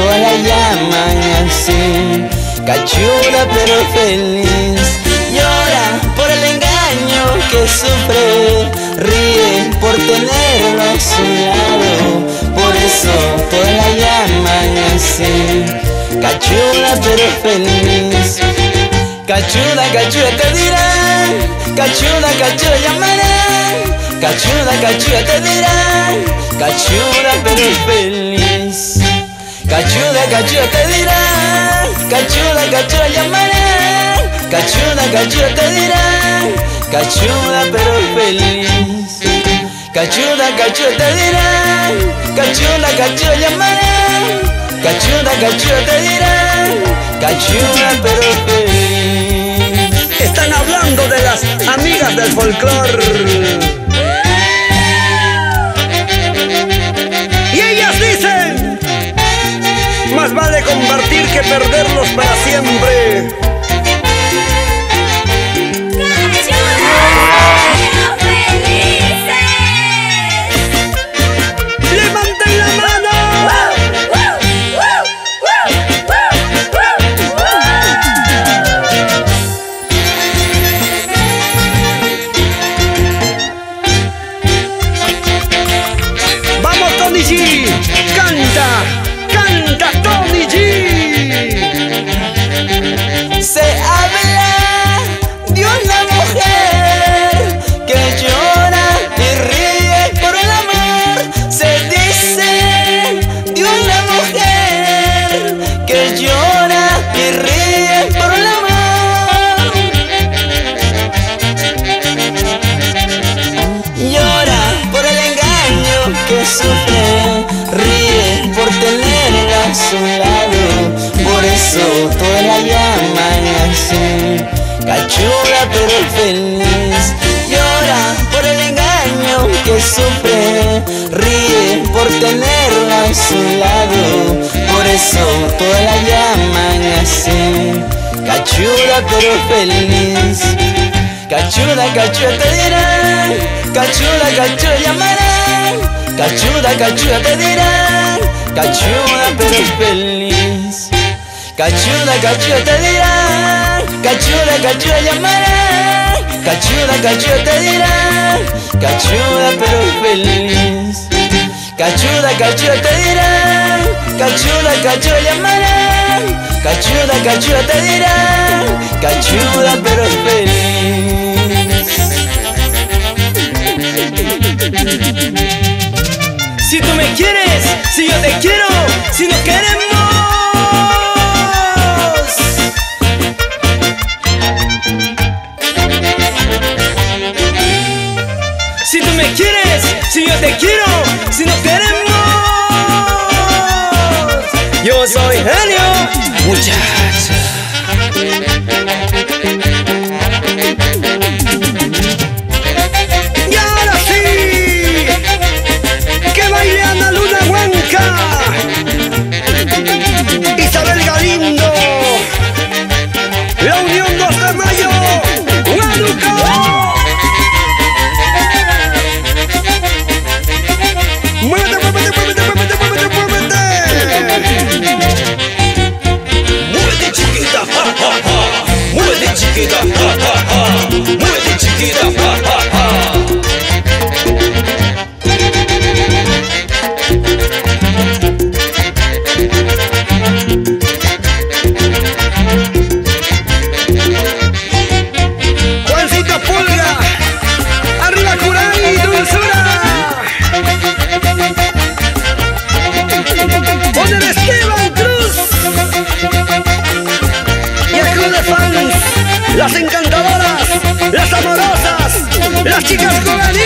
todos la llaman así, cachuda pero feliz. Llora por el engaño que sufre, ríe por tenerlo a su lado. Por eso todos la llaman así, cachuda pero feliz. Cachuda, cachuda te dirán, cachuda, cachuda llamarán, cachuda, cachuda te dirán, cachuda pero feliz. Cachuda, cachuda te dirán, cachuda, cachuda llamarán, cachuda, cachuda te dirán, cachuda pero feliz. Cachuda, cachuda te dirán, cachuda, cachuda llamarán, cachuda, cachuda te dirán, cachuda pero feliz. Están hablando de las amigas del folclor. Y ellas dicen: más vale compartir que perdernos para siempre. ¡Cachuda, pero felices! ¡Levanten la mano! Sufre, ríe por tenerla a su lado. Por eso toda la llaman así, cachuda pero feliz. Llora por el engaño que sufre, ríe por tenerla a su lado. Por eso toda la llaman así, cachuda pero feliz. Cachuda, cachuda te dirán, cachuda, cachuda llamarán, cachuda, cachuda te dirán, cachuda pero feliz. Cachuda, cachuda te dirán, cachuda, cachuda llamarán, cachuda, cachuda te dirán, cachuda pero feliz. Cachuda, cachuda te dirán, cachuda, cachuda llamarán, cachuda, cachuda te dirán, cachuda pero feliz. Si tú me quieres, si yo te quiero, si nos queremos. Si tú me quieres, si yo te quiero, si nos queremos. Yo soy Helio, muchacha. Las encantadoras, las amorosas, las chicas jóvenes.